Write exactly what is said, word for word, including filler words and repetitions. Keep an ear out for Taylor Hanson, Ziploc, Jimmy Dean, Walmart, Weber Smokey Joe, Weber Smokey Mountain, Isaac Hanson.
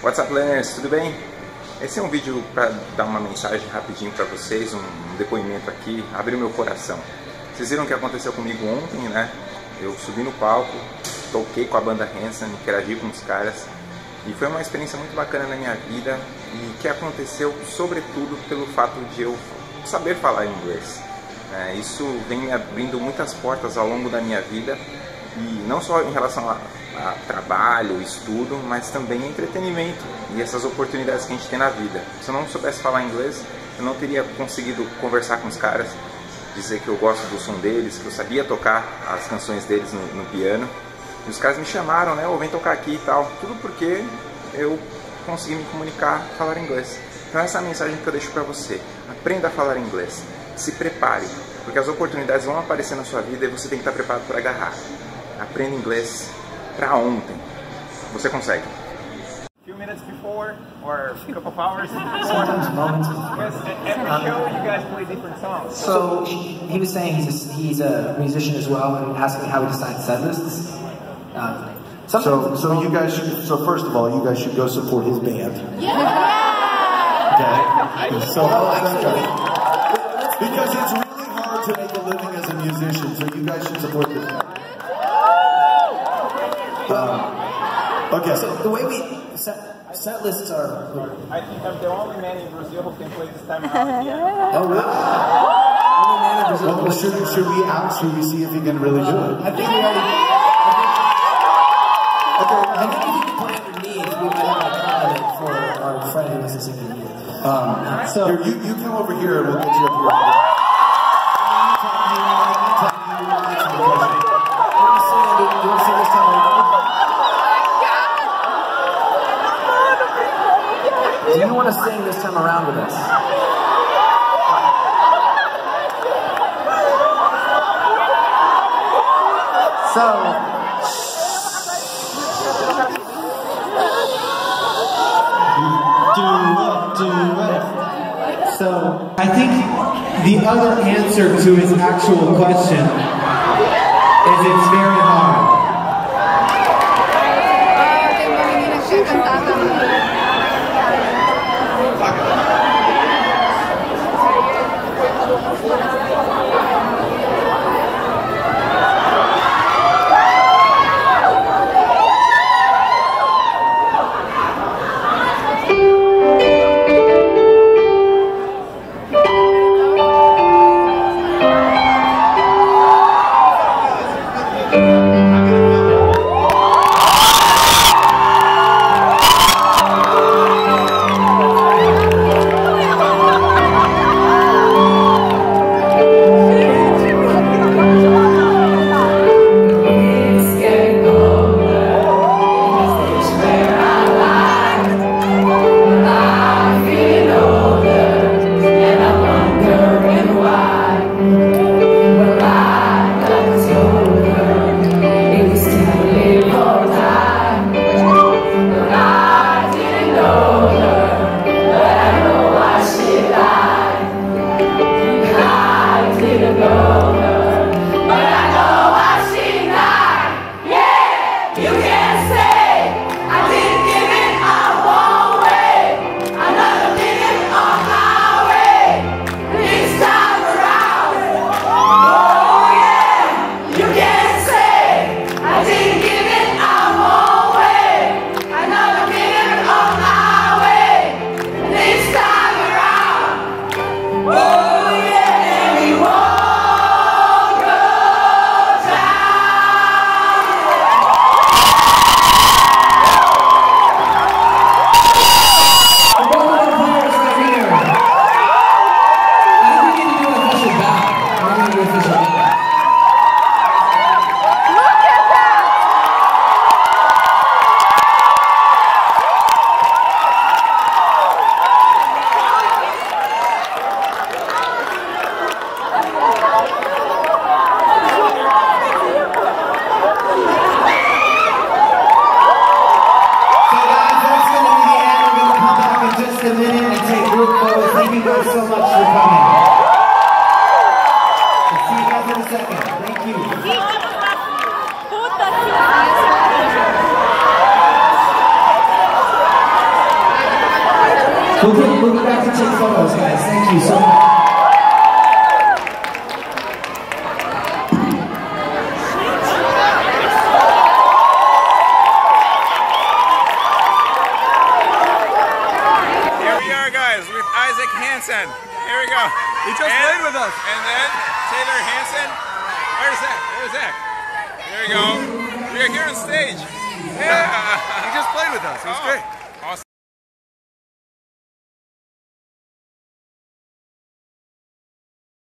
What's up, learners? Tudo bem? Esse é um vídeo para dar uma mensagem rapidinho para vocês, um depoimento aqui, abriu meu coração. Vocês viram o que aconteceu comigo ontem, né? Eu subi no palco, toquei com a banda Hanson, interagi com os caras, e foi uma experiência muito bacana na minha vida, e que aconteceu sobretudo pelo fato de eu saber falar inglês. É, isso vem me abrindo muitas portas ao longo da minha vida, e não só em relação a, a trabalho, estudo, mas também entretenimento e essas oportunidades que a gente tem na vida. Se eu não soubesse falar inglês, eu não teria conseguido conversar com os caras, dizer que eu gosto do som deles, que eu sabia tocar as canções deles no, no piano. E os caras me chamaram, né, ou vem tocar aqui e tal, tudo porque eu consegui me comunicar, falar inglês. Então essa é a mensagem que eu deixo para você, aprenda a falar inglês, se prepare, porque as oportunidades vão aparecer na sua vida e você tem que estar preparado para agarrar. Aprenda inglês para ontem. Você consegue. Few minutes before, or a couple of hours. Sometimes moments. Yes, at every show you guys play different songs. So he was saying he's a, he's a musician as well, and asked me how we decide set lists. Uh, so so you guys should, so first of all you guys should go support his band. Yeah. Okay. So because it's really hard to make a living as a musician, so you guys should support this band. Um, okay. So the way we set, set lists are. I think I'm the only man in Brazil who can play this time around. Yeah. Oh really? Only man in Brazil. Well, should should we out? Should we see if he can really do it? I think we already. Okay. I think if you can play underneath, we might have a comment for our friend who is singing here. Um. So here, you you come over here and we'll get you up here. Do you want to sing this time around with us? So, do it, do it. So, I think the other answer to his actual question is it's very hard. Thank you. We'll get, we'll get back to take photos, guys. Thank you so much. Here we are, guys, with Isaac Hanson. Here we go. He just and, played with us. And then Taylor Hanson. Where's Zach? Where's Zach? There we go. We're here on stage. Yeah. He just played with us. It was oh. great.